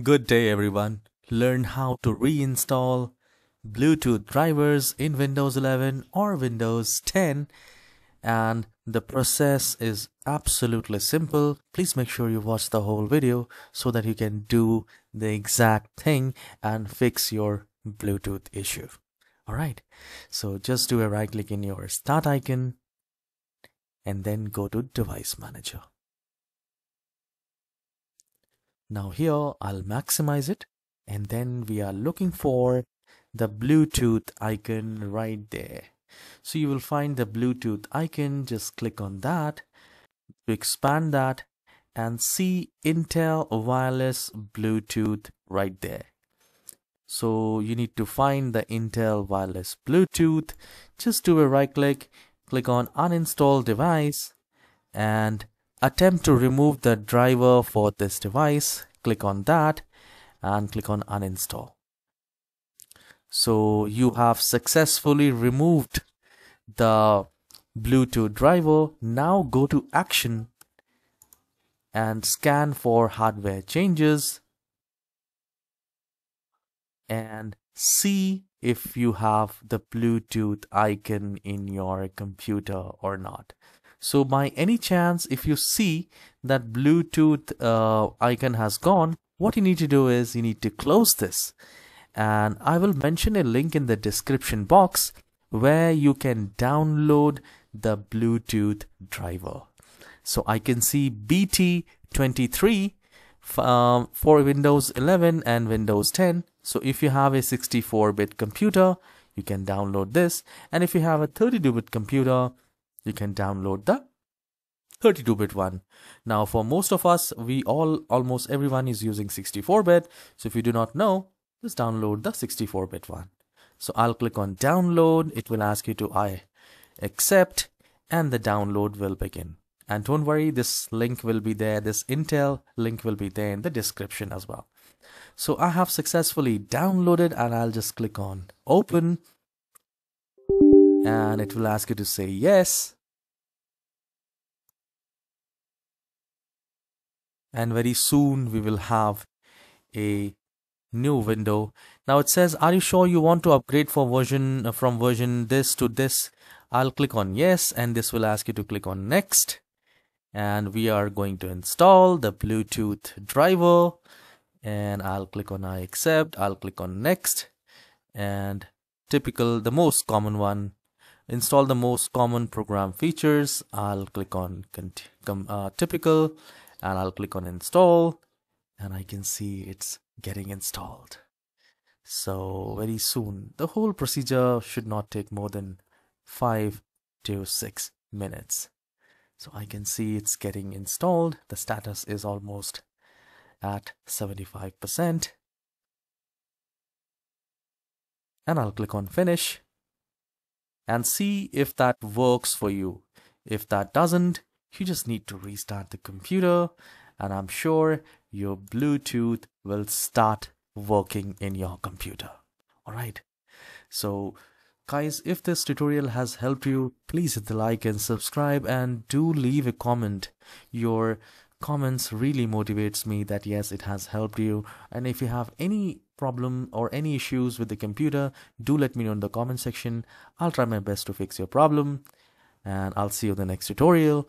Good day everyone. Learn how to reinstall Bluetooth drivers in Windows 11 or Windows 10, and the process is absolutely simple. Please make sure you watch the whole video so that you can do the exact thing and fix your Bluetooth issue. Alright, so just do a right click in your start icon and then go to Device Manager. Now here I'll maximize it, and then we are looking for the Bluetooth icon right there. So you will find the Bluetooth icon, just click on that to expand that and see Intel Wireless Bluetooth right there. So you need to find the Intel Wireless Bluetooth. Just do a right click, click on uninstall device and attempt to remove the driver for this device. Click on that and click on uninstall. So you have successfully removed the Bluetooth driver. Now go to Action and scan for hardware changes and see if you have the Bluetooth icon in your computer or not. So by any chance, if you see that Bluetooth icon has gone, what you need to do is you need to close this. And I will mention a link in the description box where you can download the Bluetooth driver. So I can see BT23 for Windows 11 and Windows 10. So if you have a 64-bit computer, you can download this. And if you have a 32-bit computer, you can download the 32-bit one. Now for most of us, almost everyone is using 64-bit. So if you do not know, just download the 64-bit one. So I'll click on download. It will ask you to accept and the download will begin. And don't worry, this link will be there. This Intel link will be there in the description as well. So I have successfully downloaded and I'll just click on open. And it will ask you to say yes. And very soon we will have a new window. Now it says, are you sure you want to upgrade from version this to this? I'll click on yes, and this will ask you to click on next. And we are going to install the Bluetooth driver. And I'll click on I accept. I'll click on next. And typical, the most common one. Install the most common program features. I'll click on typical and I'll click on install. And I can see it's getting installed. So very soon, the whole procedure should not take more than 5 to 6 minutes. So I can see it's getting installed. The status is almost at 75%. And I'll click on finish and see if that works for you. If that doesn't, you just need to restart the computer, and I'm sure your Bluetooth will start working in your computer. Alright, so guys, if this tutorial has helped you, please hit the like and subscribe, and do leave a comment. Your comments really motivates me that yes, it has helped you. And if you have any problem or any issues with the computer, do let me know in the comment section. I'll try my best to fix your problem, and I'll see you in the next tutorial.